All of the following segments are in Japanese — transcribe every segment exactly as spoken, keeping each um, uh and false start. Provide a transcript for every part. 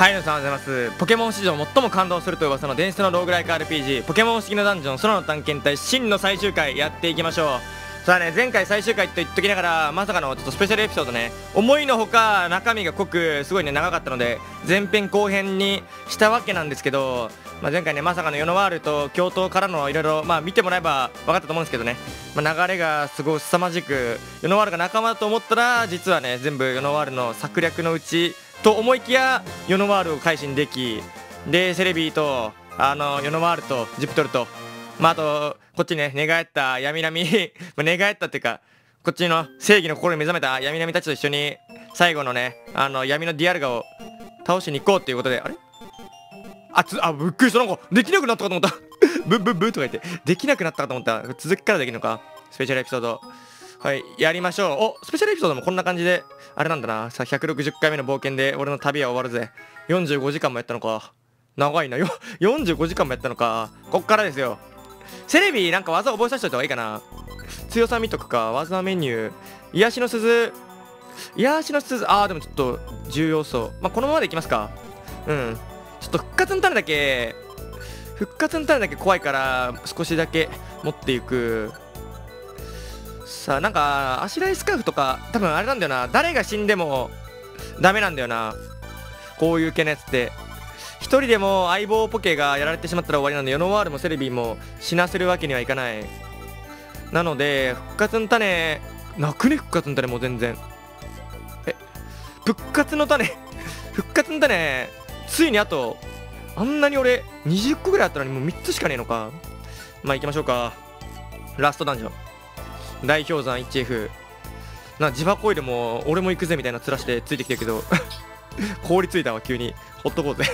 はい、皆さんおはようございます。ポケモン史上最も感動するという噂の伝説のローグライク アールピージー ポケモン不思議のダンジョン空の探検隊真の最終回やっていきましょう。さあね、前回最終回と言っときながらまさかのちょっとスペシャルエピソードね、思いのほか中身が濃くすごいね長かったので前編後編にしたわけなんですけど、まあ、前回ねまさかのヨノワールと京都からのいろいろまあ見てもらえば分かったと思うんですけどね、まあ、流れがすごい凄まじくヨノワールが仲間だと思ったら実はね全部ヨノワールの策略のうちと思いきやヨノワールを改心でき、でセレビーとあのヨノワールとジプトルと、まあ、あとこっちね寝返った闇並み寝返ったっていうかこっちの正義の心に目覚めた闇並みたちと一緒に最後のねあの闇のディアルガを倒しに行こうっていうことで、あれあつあびっくりした、なんかできなくなったかと思ったブッブッブーとか言ってできなくなったかと思った。続きからできるのかスペシャルエピソード、はい、やりましょう。お、スペシャルエピソードもこんな感じで、あれなんだな。さ、ひゃくろくじゅっかいめの冒険で俺の旅は終わるぜ。よんじゅうごじかんもやったのか。長いな。よ、よんじゅうごじかんもやったのか。こっからですよ。セレビーなんか技覚えさせといた方がいいかな。強さ見とくか。技メニュー。癒しの鈴。癒しの鈴。あー、でもちょっと重要そう。まあ、このままでいきますか。うん。ちょっと復活の種だけ、復活の種だけ怖いから、少しだけ持っていく。さあなんかアシュライスカーフとか多分あれなんだよな、誰が死んでもダメなんだよな、こういう系のやつって。ひとりでも相棒ポケがやられてしまったら終わりなんで、ヨノワールもセレビーも死なせるわけにはいかない。なので復活の種なくね、復活の種もう全然え復活の種復活の種ついにあとあんなに俺にじゅっこぐらいあったのにもうみっつしかねえのか。まあ行きましょうか。ラストダンジョン大氷山 エイチエフ な、自爆オイルも俺も行くぜみたいな面してついてきてるけど凍りついたわ急に、ほっとこうぜ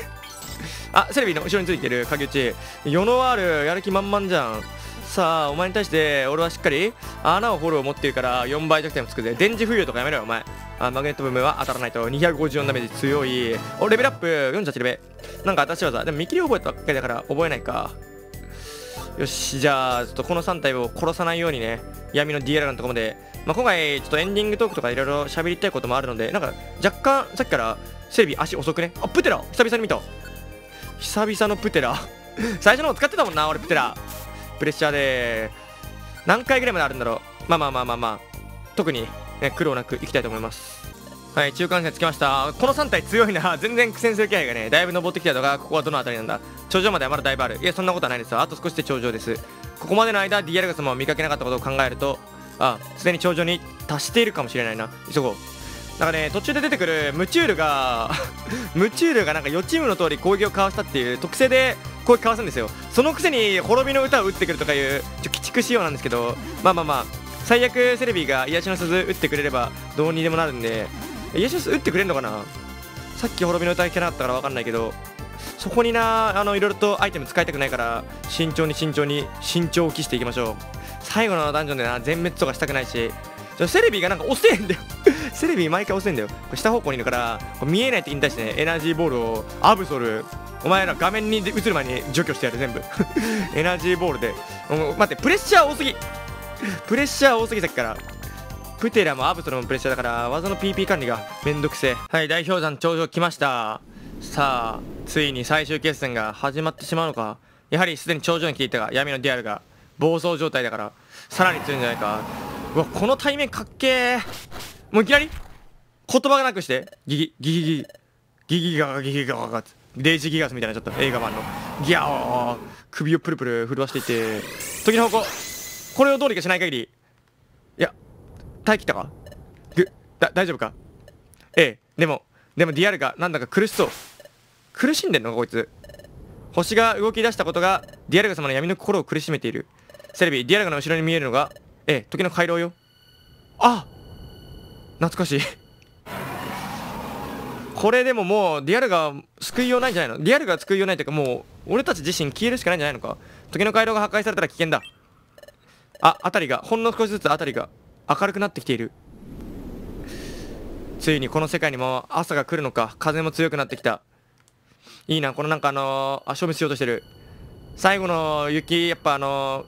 あ、セレビの後ろについてる影打ちヨノワールやる気満々じゃん。さあお前に対して俺はしっかり穴を掘るを持ってるからよんばい弱点もつくぜ。電磁浮遊とかやめろよお前。あ、マグネットブームは当たらないとにひゃくごじゅうよんダメージ強い。お、レベルアップよんじゅうはちレベルなんか新しい技でも見切り覚えたばっかりだから覚えないか。よし、じゃあちょっとこのさん体を殺さないようにね闇の ディーエル のところで、まあ、今回ちょっとエンディングトークとかいろいろ喋りたいこともあるので、なんか若干さっきからセレビ足遅くね。あ、プテラ久々に見た、久々のプテラ最初の方使ってたもんな俺プテラ。プレッシャーで何回ぐらいまであるんだろう。まあまあまあまあまあ特に、ね、苦労なくいきたいと思います。はい、中間線つきました。このさん体強いな、全然苦戦する気配がねだいぶ登ってきたとか。ここはどの辺りなんだ、頂上まではまだだいぶある。いやそんなことはないですよ、あと少しで頂上です。ここまでの間 ディーエル ガ様を見かけなかったことを考えると、あすでに頂上に達しているかもしれないな、急ごう。なんかね途中で出てくるムチュールがムチュールがなんか予知夢の通り攻撃をかわしたっていう特性で攻撃かわすんですよ。そのくせに滅びの歌を打ってくるとかいうちょ鬼畜仕様なんですけど、まあまあまあ最悪セレビーが癒しの鈴打ってくれればどうにでもなるんで、癒しの鈴打ってくれるのかな。さっき滅びの歌聞けなかったから分かんないけど、そこになあのいろいろとアイテム使いたくないから慎重に慎重に慎重を期していきましょう。最後のダンジョンでな全滅とかしたくないし、セレビーがなんか遅えんだよセレビー毎回遅えんだよ。これ下方向にいるからこれ見えない敵に対してねエナジーボールをアブソル、お前ら画面に映る前に除去してやる全部エナジーボールで、待ってプレッシャー多すぎプレッシャー多すぎさっきからプテラもアブソルもプレッシャーだから技の ピーピー 管理がめんどくせえ。はい、大氷山頂上来ました。さあついに最終決戦が始まってしまうのか。やはりすでに頂上に来ていたが闇のディアルが暴走状態だからさらに強いんじゃないか。うわこの対面かっけえ。もういきなり言葉がなくしてギギギギギギギギガガギギガガガデイジギガスみたいなちょっと映画版のギャオー首をプルプル震わしていて時の方向、これをどうにかしない限り、いや耐え切ったかぐだ大丈夫か。ええでもでもディアルがなんだか苦しそう、苦しんでんのかこいつ。星が動き出したことがディアルガ様の闇の心を苦しめている。セレビーディアルガの後ろに見えるのがええ時の回廊よ。あ懐かしいこれでももうディアルガ救いようないんじゃないの、ディアルガ救いようないというかもう俺たち自身消えるしかないんじゃないのか。時の回廊が破壊されたら危険だ。あ辺りがほんの少しずつ辺りが明るくなってきている。ついにこの世界にも朝が来るのか。風も強くなってきた。いいなこのなんかあのー、あ消滅しようとしてる最後の雪。やっぱあの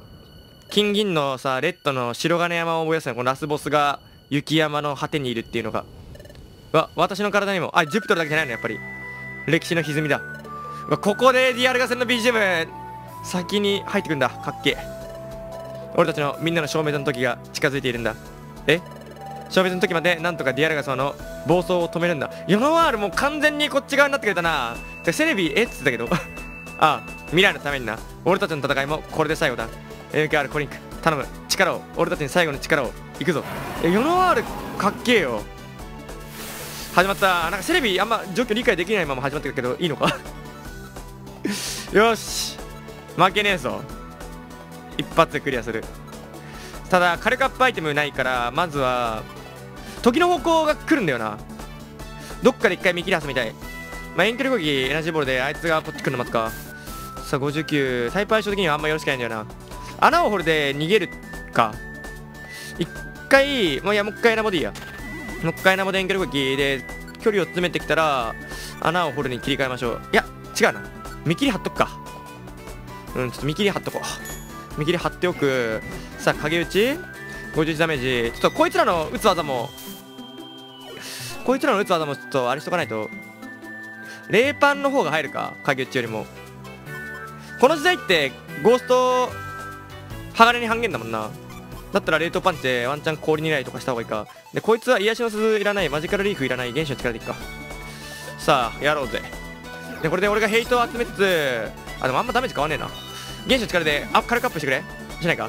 ー、金銀のさレッドの白金山を思い出すね、このラスボスが雪山の果てにいるっていうのが。わ私の体にもあジュピトルだけじゃないのやっぱり。歴史の歪みだ。ここでディアルガ戦の ビージーエム 先に入ってくんだ。かっけえ。俺たちのみんなの消滅の時が近づいているんだ。え、消滅の時までなんとかディアルガ様の暴走を止めるんだ。ヨノワールも完全にこっち側になってくれたな。てかセレビえっつったけどああ、未来のためにな。俺たちの戦いもこれで最後だ。 エムケーアール コリンク、頼む、力を、俺たちに最後の力を、行くぞ。え、ヨノワールかっけえよ。始まった。なんかセレビあんま状況理解できないまま始まってるけどいいのかよし、負けねえぞ。一発でクリアする。ただ火力アップアイテムないから、まずは時の方向が来るんだよな。どっかで一回見切り挟みたい。まあ、遠距離攻撃エナジーボールであいつがこっち来るの待つか。さあごじゅうきゅう、タイプ相性的にはあんまよろしくないんだよな。穴を掘るで逃げるか。一回、もういや、もう一回エナボでいいや。もう一回エナボで遠距離攻撃で距離を詰めてきたら、穴を掘るに切り替えましょう。いや、違うな。見切り貼っとくか。うん、ちょっと見切り貼っとこう。見切り貼っておく。さあ、影打ちごじゅういちダメージ。ちょっとこいつらの打つ技も、こいつらの打つ技もちょっとあれしとかないと。冷パンの方が入るか、影打ちよりも。この時代って、ゴースト、鋼に半減だもんな。だったら冷凍パンチでワンチャン氷狙いとかした方がいいか。で、こいつは癒しの鈴いらない、マジカルリーフいらない、原始の力でいっか。さあ、やろうぜ。で、これで俺がヘイトを集めつつ、あ、でもあんまダメージ変わんねえな。原始の力で、あ、軽くアップしてくれ。しないか。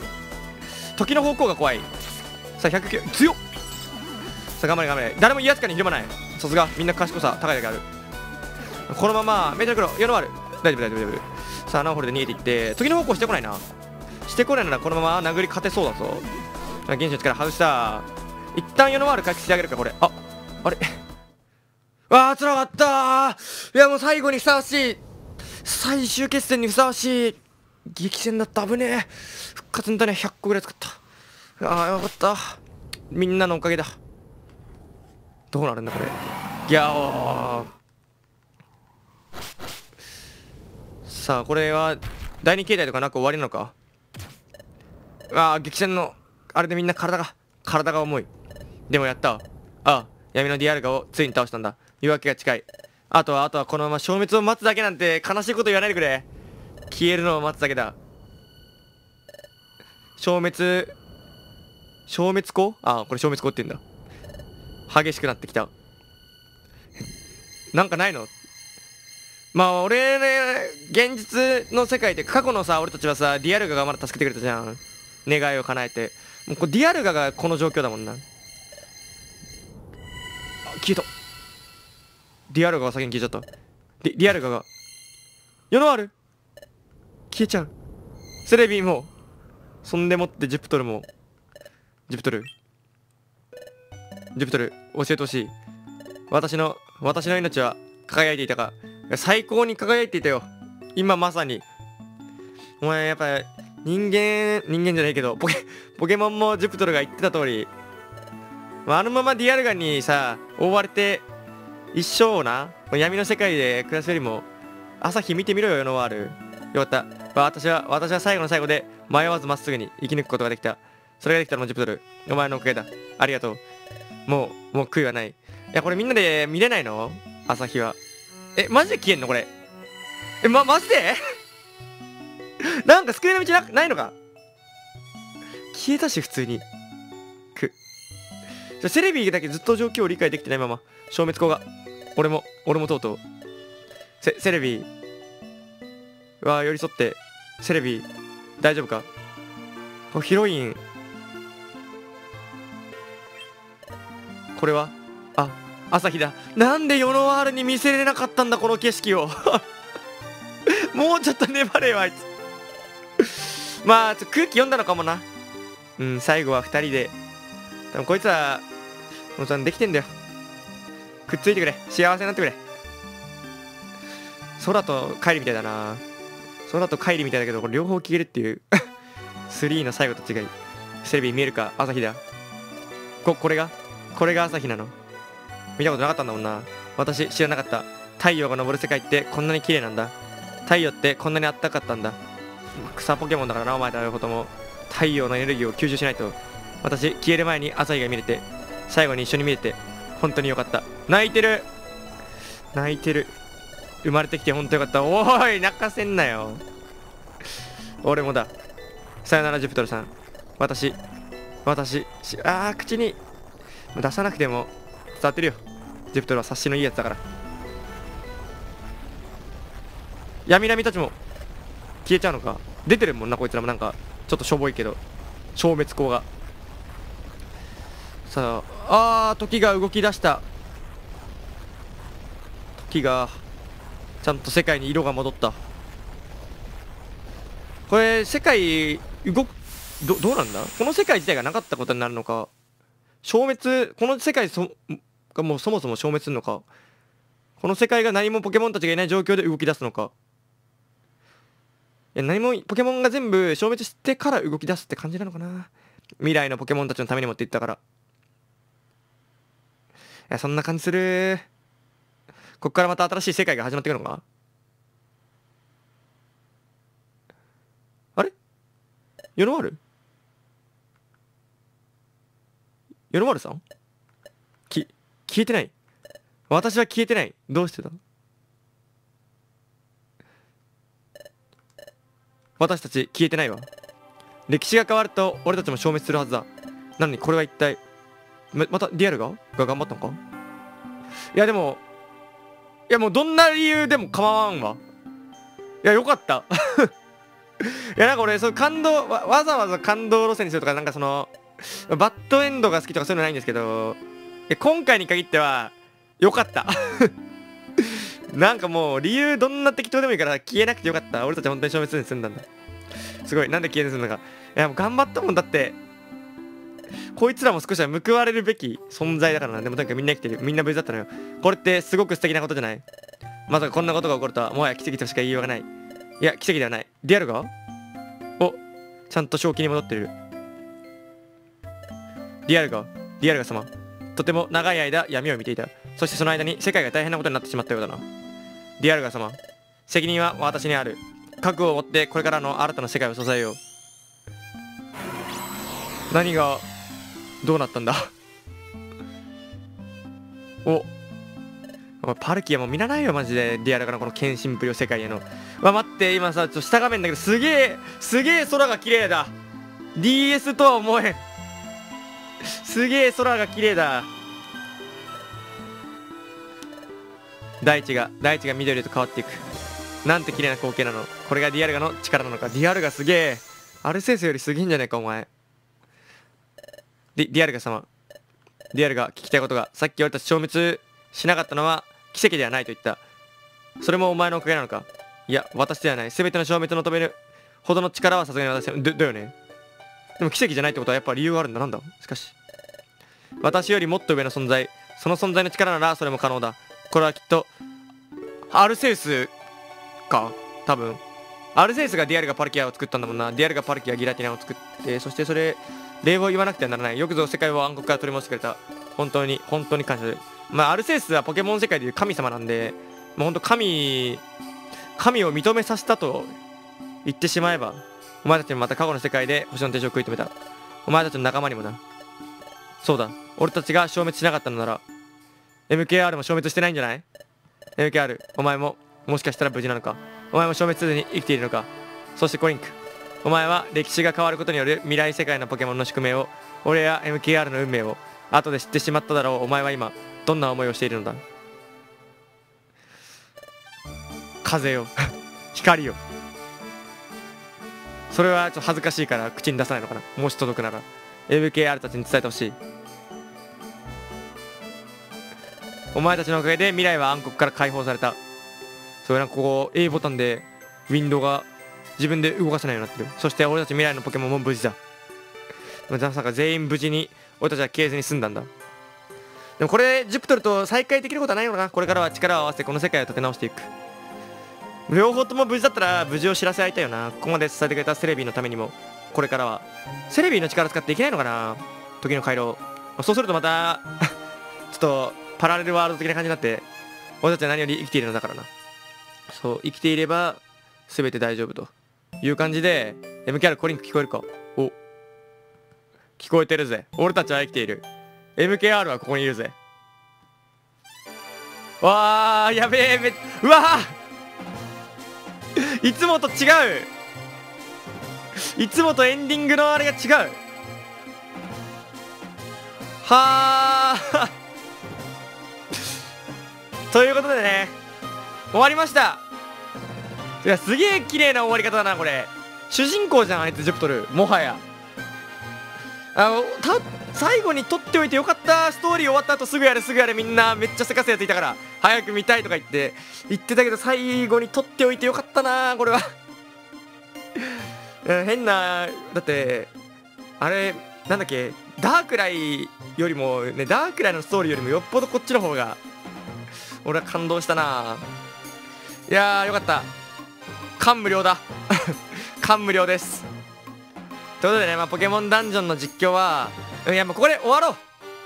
時の方向が怖い。さあ、ひゃくきゅう、強っ。さあ、頑張れ頑張れ。誰も癒しかにひるまない。さすが、みんな賢さ高いだけある。このまま、メタルクロ、夜のある。大丈夫大丈夫大丈夫。さあ、アナホールで逃げていって、時の方向してこないな。してこないならこのまま殴り勝てそうだぞ。現象力外した。一旦世のワール回復してあげるか。これああれわあ、つらかったー。いや、もう最後にふさわしい、最終決戦にふさわしい激戦だった。危ねえ。復活の種ひゃっこぐらい使った。ああ、よかった。みんなのおかげだ。どうなるんだこれ。ギャオー。さあ、これはだいに形態とかなく終わりなのか。ああ、激戦のあれでみんな体が体が重い。でもやったわ。ああ、闇のディアルガをついに倒したんだ。夜明けが近い。あとはあとはこのまま消滅を待つだけ。なんて悲しいこと言わないでくれ。消えるのを待つだけだ。消滅消滅光。ああ、これ消滅光って言うんだ。激しくなってきた。なんかないの。まあ俺ね、現実の世界で過去のさ、俺たちはさ、ディアルガがまだ助けてくれたじゃん、願いを叶えて。もうこれディアルガがこの状況だもんな。あ、消えた。ディアルガが先に消えちゃった。ディ、ディアルガが世のある消えちゃう。セレビーも、そんでもってジプトルも、ジプトルジプトル教えてほしい。私の私の命は輝いていたか。最高に輝いていたよ、今まさに。お前やっぱり人間、人間じゃないけど、ポケ、ポケモンもジュピトルが言ってた通り、あのままディアルガにさ、覆われて、一生をな、闇の世界で暮らすよりも、朝日見てみろよ、世のワール。よかった。私は、私は最後の最後で、迷わずまっすぐに生き抜くことができた。それができたのもジュピトル。お前のおかげだ。ありがとう。もう、もう悔いはない。いや、これみんなで見れないの？朝日は。え、マジで消えんのこれ。え、ま、マジでなんか救いの道な、ないのか。消えたし、普通に。く。じゃ、セレビーだけずっと状況を理解できてないまま、消滅光が。俺も、俺もとうとう。セ、セレビー。わあ、寄り添って。セレビー、大丈夫か。お、ヒロイン。これはあ、朝日だ。なんで世のワールに見せれなかったんだ、この景色を。もうちょっと粘れよ、あいつ。まあちょっと空気読んだのかもな。うん、最後はふたりで。多分こいつはもうちゃんできてんだよ。くっついてくれ、幸せになってくれ。空と帰りみたいだな。空と帰りみたいだけど、これ両方消えるっていうスリーの最後と違い。セレビ見えるか、朝日だ。ここれがこれが朝日なの。見たことなかったんだもんな。私知らなかった。太陽が昇る世界ってこんなに綺麗なんだ。太陽ってこんなにあったかったんだ。草ポケモンだからな、お前らのことも。太陽のエネルギーを吸収しないと。私消える前に朝日が見れて、最後に一緒に見れて本当によかった。泣いてる泣いてる。生まれてきてほんとよかった。おーい、泣かせんなよ。俺もだ。さよならジュピトルさん。私私しあー、口に出さなくても伝わってるよ。ジュピトルは察しのいいやつだから。闇ラミたちも消えちゃうのか。出てるもんな、こいつらも。なんかちょっとしょぼいけど消滅光が。さあ、あー、時が動き出した。時がちゃんと世界に色が戻った。これ世界動く ど, どうなんだ。この世界自体がなかったことになるのか、消滅、この世界そがもうそもそも消滅するのか、この世界が何もポケモンたちがいない状況で動き出すのか。いや、何もポケモンが全部消滅してから動き出すって感じなのかな。未来のポケモンたちのために持っていったから。いや、そんな感じする。こっからまた新しい世界が始まっていくのか。あれ、ヨノワールヨノワールさんき消えてない。私は消えてない。どうしてだ。私たち消えてないわ。歴史が変わると俺たちも消滅するはずだ。なのにこれは一体 ま, またリアルがが頑張ったのか。いやでもいやもうどんな理由でも構わんわ。いやよかったいやなんか俺その感動 わ, わざわざ感動路線にするとか、なんかそのバッドエンドが好きとかそういうのないんですけど、いや今回に限ってはよかったなんかもう理由どんな適当でもいいから消えなくてよかった。俺たち本当に消滅するんだんだ。すごい、なんで消えるんだか。いやもう頑張ったもんだって。こいつらも少しは報われるべき存在だからな。でもなんかみんな生きてる、みんな無事だったのよ。これってすごく素敵なことじゃない。まさかこんなことが起こるとはもはや奇跡としか言いようがない。いや奇跡ではない。リアルがおちゃんと正気に戻ってる。リアルがリアルが様、とても長い間闇を見ていた。そしてその間に世界が大変なことになってしまったようだな。リアルが様、責任は私にある。覚悟を持ってこれからの新たな世界を支えよう。何がどうなったんだおお、パルキアも見なないよマジで。リアルからこの献身プリオ世界へのわ、待って、今さちょっと下画面だけどすげえすげえ空が綺麗だ。 ディーエス とは思えんすげえ空が綺麗だ。大地が大地が緑へと変わっていく。なんて綺麗な光景なの。これがディアルガの力なのか。ディアルガすげえ。アルセウスよりすげえんじゃねえかお前。ディアルガ様、ディアルガ、聞きたいことが。さっき俺たち消滅しなかったのは奇跡ではないと言った。それもお前のおかげなのか。いや私ではない。全ての消滅の止めるほどの力はさすがに私だ。だよね。でも奇跡じゃないってことはやっぱ理由があるんだ。なんだ。しかし私よりもっと上の存在、その存在の力ならそれも可能だ。これはきっとアルセウスか。多分アルセウスがディアルガパルキアを作ったんだもんな。ディアルガパルキアギラティナを作って、そしてそれ礼を言わなくてはならない。よくぞ世界を暗黒から取り戻してくれた。本当に本当に感謝する。まあアルセウスはポケモン世界でいう神様なんで、もうほんと神神を認めさせたと言ってしまえば、お前たちもまた過去の世界で星の手錠を食い止めた。お前たちの仲間にもな。そうだ、俺たちが消滅しなかったのなら エムケーアール も消滅してないんじゃない。 エムケーアール お前ももしかしたら無事なのか。お前も消滅せずに生きているのか。そしてコリンク、お前は歴史が変わることによる未来世界のポケモンの宿命を、俺や エムケーアール の運命を後で知ってしまっただろう。お前は今どんな思いをしているのだ。風よ光よ。それはちょっと恥ずかしいから口に出さないのかな。もし届くなら エムケーアール たちに伝えてほしい。お前たちのおかげで未来は暗黒から解放された。それなんかここ A ボタンでウィンドウが自分で動かせないようになってる。そして俺たち未来のポケモンも無事だ。まさか全員無事に俺たちは消えずに済んだんだ。でもこれジュピトルと再会できることはないのかな。これからは力を合わせてこの世界を立て直していく。両方とも無事だったら無事を知らせ合いたいよな。ここまで伝えてくれたセレビーのためにもこれからはセレビーの力使っていけないのかな。時の回廊、そうするとまたちょっとパラレルワールド的な感じになって俺たちは何より生きているのだからな。そう生きていれば全て大丈夫という感じで。 エムケーアール コリンク聞こえるか。お聞こえてるぜ。俺たちは生きている。 エムケーアール はここにいるぜ。わあ、やべえ、めうわいつもと違う、いつもとエンディングのあれが違う。はあということでね、終わりました。いや、すげえ綺麗な終わり方だな、これ。主人公じゃん、あいつジュピトル。もはやあのた最後に撮っておいてよかった。ストーリー終わった後すぐやれすぐやれ、みんなめっちゃせかすやついたから早く見たいとか言って言ってたけど、最後に撮っておいてよかったなこれは変な、だってあれなんだっけ、ダークライよりもね、ダークライのストーリーよりもよっぽどこっちの方が俺は感動したな。いやーよかった、感無量だ感無量です。ということでね、まあ、ポケモンダンジョンの実況は、いやもうここで終わろう。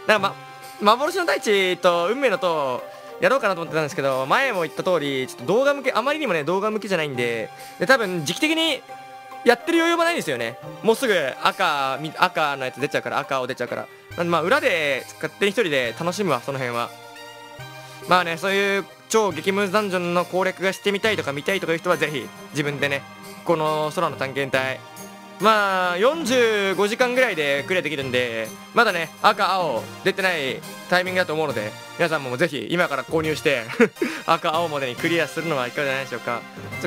だから、ま、幻の大地と運命の塔やろうかなと思ってたんですけど、前も言った通りちょっと動画向け、あまりにもね動画向けじゃないんで、で多分時期的にやってる余裕もないんですよね。もうすぐ赤赤のやつ出ちゃうから、赤を出ちゃうから、なんでまあ裏で勝手に一人で楽しむわ、その辺は。まあね、そういう超激ムズダンジョンの攻略がしてみたいとか見たいとかいう人はぜひ自分でね、この空の探検隊まあよんじゅうごじかんぐらいでクリアできるんで、まだね赤青出てないタイミングだと思うので、皆さんもぜひ今から購入して赤青までにクリアするのはいかがじゃないでしょうか。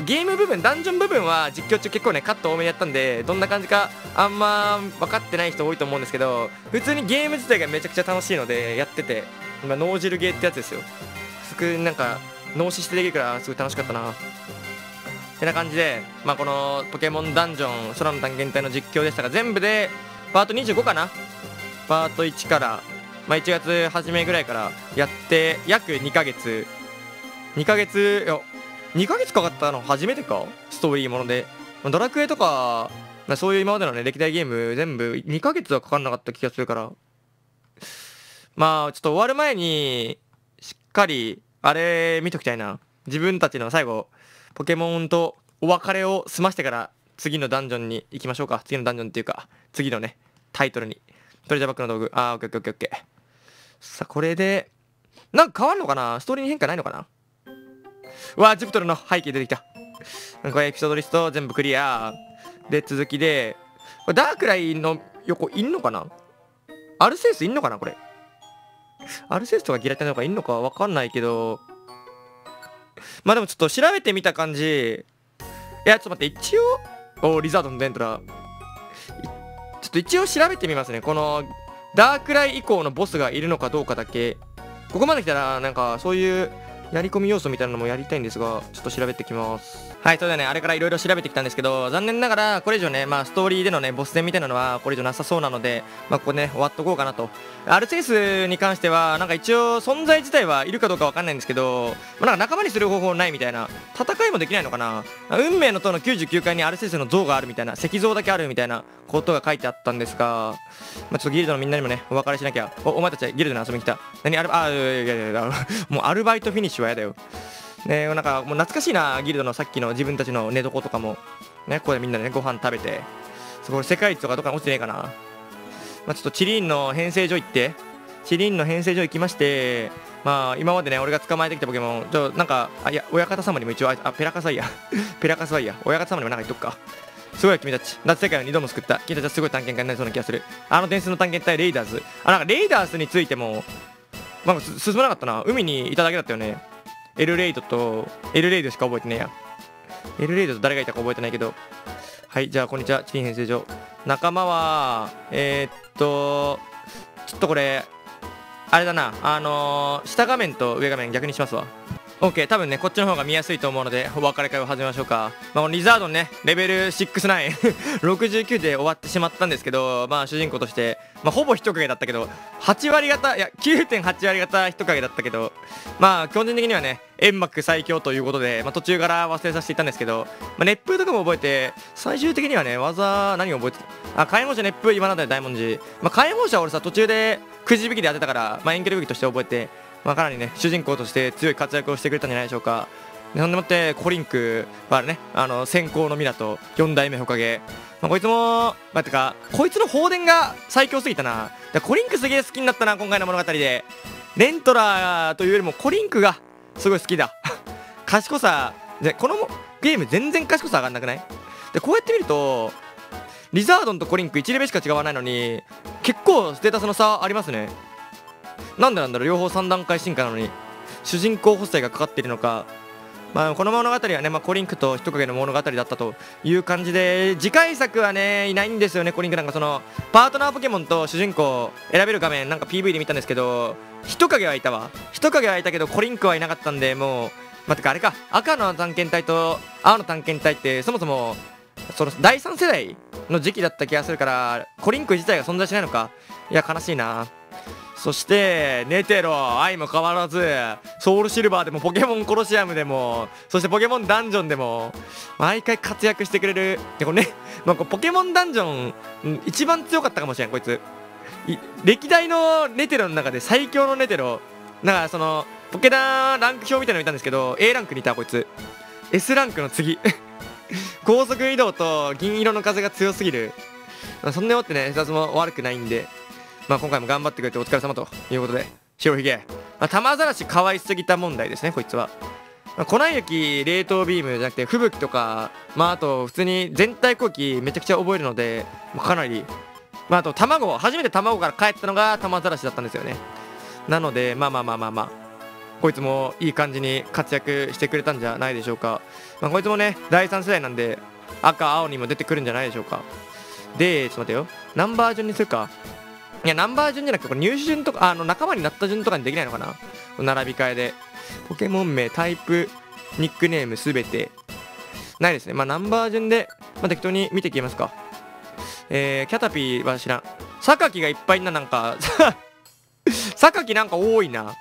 ゲーム部分、ダンジョン部分は実況中結構ねカット多めにやったんで、どんな感じかあんま分かってない人多いと思うんですけど、普通にゲーム自体がめちゃくちゃ楽しいのでやってて、今脳汁ゲーってやつですよ。すくなんか脳死してできるからすごい楽しかったな。てな感じで、まあ、このポケモンダンジョン空の探検隊の実況でしたが、全部でパートにじゅうごかな、パートいちから、まあ、いちがつ初めぐらいからやって約にかげつ、にかげついやにかげつかかったの初めてか、ストーリーものでドラクエとか、まあ、そういう今までの、ね、歴代ゲーム全部にかげつはかかんなかった気がするから、まあちょっと終わる前にしっかりあれ見ときたいな。自分たちの最後ポケモンとお別れを済ましてから次のダンジョンに行きましょうか。次のダンジョンっていうか次のねタイトルに、トレジャーバッグの道具、あーオッケーオッケーオッケーオッケー。さあこれでなんか変わるのかな、ストーリーに変化ないのかな。うわージュピトルの背景出てきた。これエピソードリスト全部クリアで、続きでこれダークライの横いんのかな、アルセウスいんのかな、これアルセウスとかギラテンとかいんのかわかんないけど、まあでもちょっと調べてみた感じ、いやちょっと待って、一応おーリザードのデントラ、ちょっと一応調べてみますね。このダークライ以降のボスがいるのかどうかだけ、ここまで来たらなんかそういうやり込み要素みたいなのもやりたいんですが、ちょっと調べてきます。はい、それではねあれからいろいろ調べてきたんですけど、残念ながらこれ以上ね、まあストーリーでのねボス戦みたいなのはこれ以上なさそうなので、まあここね終わっとこうかなと。アルセウスに関してはなんか一応存在自体はいるかどうかわかんないんですけど、まあ、なんか仲間にする方法ないみたいな、戦いもできないのかな。運命の塔のきゅうじゅうきゅうかいにアルセウスの像があるみたいな、石像だけあるみたいなことが書いてあったんですが、まあちょっとギルドのみんなにもねお別れしなきゃ。 お, お前たちギルドに遊びに来た、何あれ、あいやいやいやもうアルバイトフィニッシュはやだよね。なんかもう懐かしいな、ギルドのさっきの自分たちの寝床とかもね、ここでみんなでねご飯食べて、そこ世界一とかどっかに落ちてねえかな。まあ、ちょっとチリーンの編成所行って、チリーンの編成所行きまして、まあ今までね俺が捕まえてきたポケモンちょなんか、あいや親方様にも一応、あペラカサイヤペラカサイヤ親方様にもなんか言っとくか。すごい君たち、夏世界をにども救った、君たちはすごい探検家になりそうな気がする。あの伝説の探検隊レイダーズ、あなんかレイダースについてもなんか進まなかったな、海にいただけだったよね。エルレイドとエルレイドしか覚えてねえや、エルレイドと誰がいたか覚えてないけど。はい、じゃあこんにちは、チリン編成所仲間はえー、っとちょっとこれあれだな、あのー、下画面と上画面逆にしますわ。 OK、 多分ねこっちの方が見やすいと思うのでお別れ会を始めましょうか。まあ、このリザードンねレベルろくじゅうきゅう ろくじゅうきゅうで終わってしまったんですけど、まあ主人公として、まあ、ほぼ人影だったけどはち割方、いや きゅうてんはち 割方人影だったけど、まあ基本的にはね煙幕最強ということで、まあ、途中から忘れさせていたんですけど、まあ、熱風とかも覚えて、最終的にはね技何を覚えてた、あ解放者熱風今なんだよ大文字、まあ、解放者は俺さ途中でくじ引きで当てたから、まあ、遠距離武器として覚えて、まあ、かなりね主人公として強い活躍をしてくれたんじゃないでしょうか。そんでもってコリンクはね、あの先行のミラとよん代目ほかげ、まあ、こいつもまあ、てかこいつの放電が最強すぎたな。コリンクすげえ好きになったな今回の物語で。レントラーというよりもコリンクがすごい好きだ賢さでこのゲーム全然賢さ上がんなくない？でこうやって見るとリザードンとコリンクいちレベルしか違わないのに結構ステータスの差ありますね。なんでなんだろう、両方さん段階進化なのに主人公補正がかかっているのか。まあこの物語はね、まあ、コリンクと人影の物語だったという感じで、次回作はねいないんですよね。コリンクなんかそのパートナーポケモンと主人公選べる画面なんか ピーブイ で見たんですけど、人影はいたわ。人影はいたけどコリンクはいなかったんで、もうまあ、てかあれか、赤の探検隊と青の探検隊ってそもそもそのだいさん世代の時期だった気がするから、コリンク自体が存在しないのか。いや悲しいな。そしてネテロ、愛も変わらずソウルシルバーでもポケモンコロシアムでも、そしてポケモンダンジョンでも毎回活躍してくれる。でこれね、まあ、これポケモンダンジョン一番強かったかもしれんこいつ。い歴代のネテロの中で最強のネテロだから、そのポケダーランク表みたいなの見たんですけど エー ランクにいたこいつ。 エス ランクの次高速移動と銀色の風が強すぎる。そんなよってね、ふたつも悪くないんで、まあ、今回も頑張ってくれてお疲れ様ということで、白ひげ、まあ、玉ざらしかわいすぎた問題ですねこいつは。まあ、粉雪冷凍ビームじゃなくて吹雪とか、まあ、あと普通に全体攻撃めちゃくちゃ覚えるので、まあ、かなり、まあ、あと卵、初めて卵から帰ったのが玉ざらしだったんですよね。なのでまあまあまあまあまあこいつもいい感じに活躍してくれたんじゃないでしょうか。まあ、こいつもねだいさん世代なんで赤青にも出てくるんじゃないでしょうか。でちょっと待てよ、ナンバー順にするか。いやナンバー順じゃなくてこれ入手順とか、あの仲間になった順とかにできないのかな。並び替えでポケモン名、タイプ、ニックネーム全てないですね。まあナンバー順で、まあ、適当に見ていきますか。えー、キャタピーは知らん。榊がいっぱいいんな、なんか榊なんか多いな。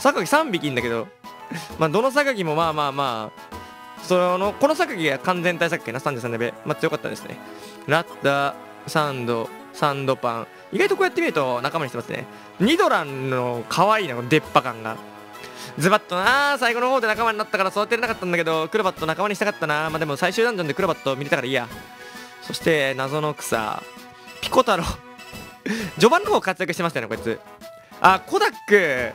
榊さんびきいんだけど、まあどの榊もまあまあまあそのこの榊が完全体榊かな。さんじゅうさんレベル、まあ強かったですね。ラッタ、サンド、サンドパン、意外とこうやって見ると仲間にしてますね。ニドランの可愛いな、この出っ歯感がズバッとな。最後の方で仲間になったから育てれなかったんだけど、クロバット仲間にしたかったな。まあでも最終ダンジョンでクロバット見れたからいいや。そして謎の草ピコ太郎序盤の方活躍してましたよねこいつ。あ、コダック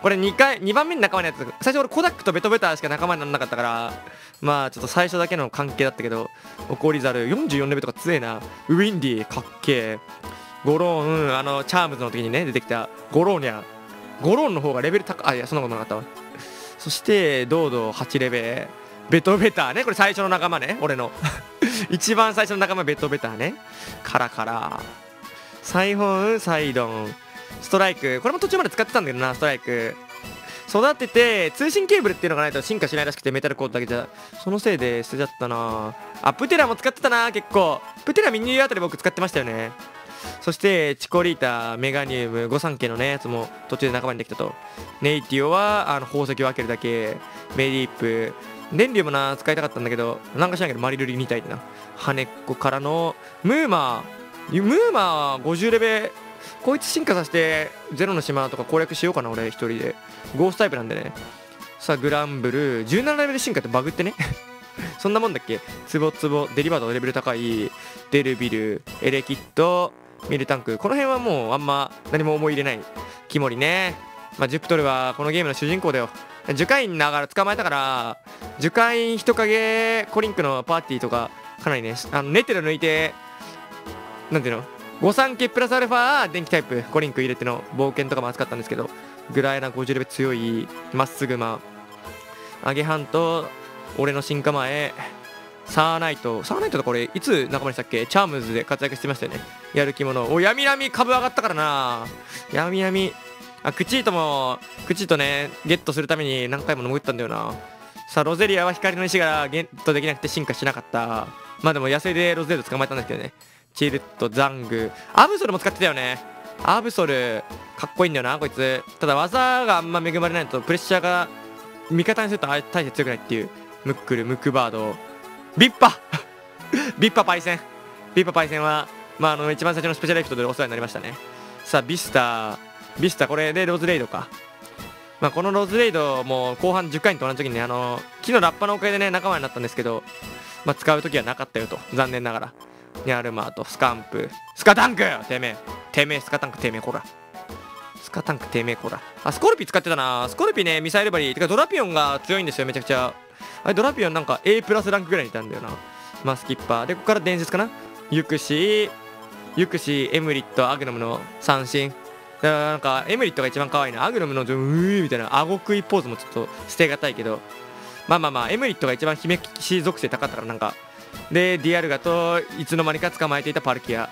これにかいにばんめに仲間になった。最初俺コダックとベトベタしか仲間にならなかったから、まあちょっと最初だけの関係だったけど、怒りざるよんじゅうよんレベルとか強えな。ウィンディかっけえ。ゴローン、うん、あのチャームズの時にね出てきたゴローニャン、ゴローンの方がレベル高、あいやそんなことなかったわ。そしてドードはちレベル、ベトベタね、これ最初の仲間ね俺の一番最初の仲間ベトベタね。カラカラ、サイホン、サイドン、ストライク、これも途中まで使ってたんだけどな。ストライク育てて通信ケーブルっていうのがないと進化しないらしくて、メタルコードだけじゃそのせいで捨てちゃったなあ。プテラも使ってたな。結構プテラミニューあたり僕使ってましたよね。そしてチコリータ、メガニウム、御三家のねやつも途中で仲間にできたと。ネイティオはあの宝石を開けるだけ。メリープ、電流もな使いたかったんだけどなんかしないけどマリルリみたいな。羽っこからのムーマー、ムーマーごじゅうレベル、こいつ進化させてゼロの島とか攻略しようかな俺一人で。ゴーストタイプなんでね。さあグランブルじゅうななレベル進化ってバグってねそんなもんだっけ。ツボツボ、デリバードレベル高い、デルビル、エレキッド、ミルタンク、この辺はもうあんま何も思い入れない。キモリね、まあ、ジュプトルはこのゲームの主人公だよ。樹海員ながら捕まえたから、樹海員、人影、コリンクのパーティーとかかなりね、あのネテル抜いてなんていうの御三家プラスアルファ電気タイプコリンク入れての冒険とかも扱ったんですけど、グライナごじゅうレベル強い、まっすぐまアゲハント、俺の進化前、サーナイト、サーナイトとこれいつ仲間にしたっけ。チャームズで活躍してましたよね。やる気者、お闇闇株上がったからな。闇闇、あクチートもクチートねゲットするために何回も潜ったんだよな。さあロゼリアは光の石がゲットできなくて進化しなかった。まあでも野生でロゼリア捕まえたんですけどね。チルット、ザング、アブソルも使ってたよね。アブソルかっこいいんだよなこいつ。ただ技があんま恵まれないとプレッシャーが味方にすると大して強くないっていう。ムックル、ムックバード、ビッパビッパパイセン、ビッパパイセンはまああの一番最初のスペシャルエフェクトでお世話になりましたね。さあビスタ、ビスタこれでロズレイドか。まあこのロズレイドも後半じゅっかいと同じ時にね、あの木のラッパのおかげでね仲間になったんですけど、まあ使う時はなかったよと残念ながら。ニャルマーとスカンプ、スカタンク、てめえてめえスカタンクてめえこら。スカタンク低迷光だ。あ、スコルピ使ってたな。スコルピね、ミサイルバリーてかドラピオンが強いんですよ、めちゃくちゃ。あれドラピオンなんか A プラスランクぐらいにいたんだよな。まあスキッパーでここから伝説かな。ユクシーユクシーエムリットアグノムの三振。なんかエムリットが一番可愛いな。アグノムのうーみたいな顎食いポーズもちょっと捨てがたいけど、まあまあまあエムリットが一番姫騎士属性高かったから。なんかでディアルガといつの間にか捕まえていたパルキア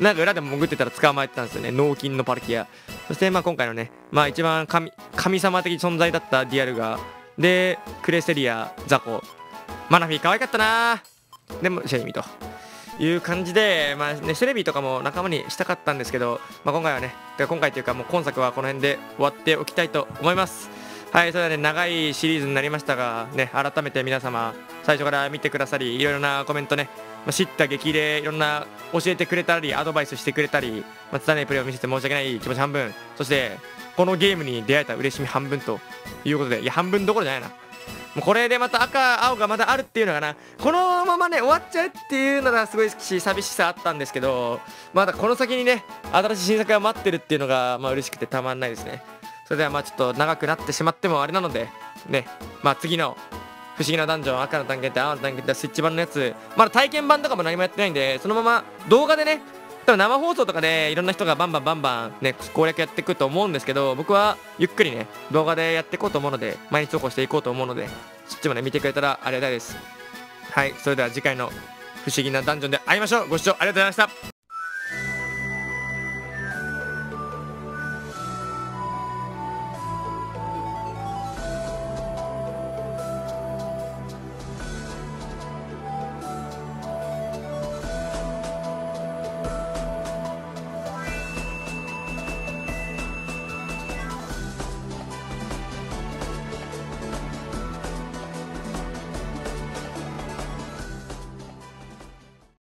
なんか裏でも潜ってたら捕まえてたんですよね、脳筋のパルキア。そしてまあ今回のね、まあ一番 神, 神様的存在だったディアルガでクレセリア、ザコ、マナフィー可愛かったな。でもシェイミという感じで、まあね、セレビーとかも仲間にしたかったんですけど、まあ、今回はね、今回というかもう今作はこの辺で終わっておきたいと思います。はい、それではね、長いシリーズになりましたがね、改めて皆様最初から見てくださり、いろいろなコメントね、まあ、知った激励いろんな教えてくれたりアドバイスしてくれたり、まあ、拙いプレーを見せて申し訳ない気持ち半分、そしてこのゲームに出会えた嬉しみ半分ということで、いや半分どころじゃないな、もうこれでまた赤青がまだあるっていうのがな、このままね終わっちゃうっていうのがすごいし寂しさあったんですけど、まだこの先にね新しい新作が待ってるっていうのがまあ嬉しくてたまんないですね。それではまあちょっと長くなってしまってもあれなのでね、まあ次の不思議なダンジョン、赤の探検隊、青の探検隊、スイッチ版のやつ、まだ体験版とかも何もやってないんで、そのまま動画でね、多分生放送とかでいろんな人がバンバンバンバンね攻略やっていくと思うんですけど、僕はゆっくりね動画でやっていこうと思うので、毎日投稿していこうと思うので、そっちもね見てくれたらありがたいです。はい、それでは次回の不思議なダンジョンで会いましょう。ご視聴ありがとうございました。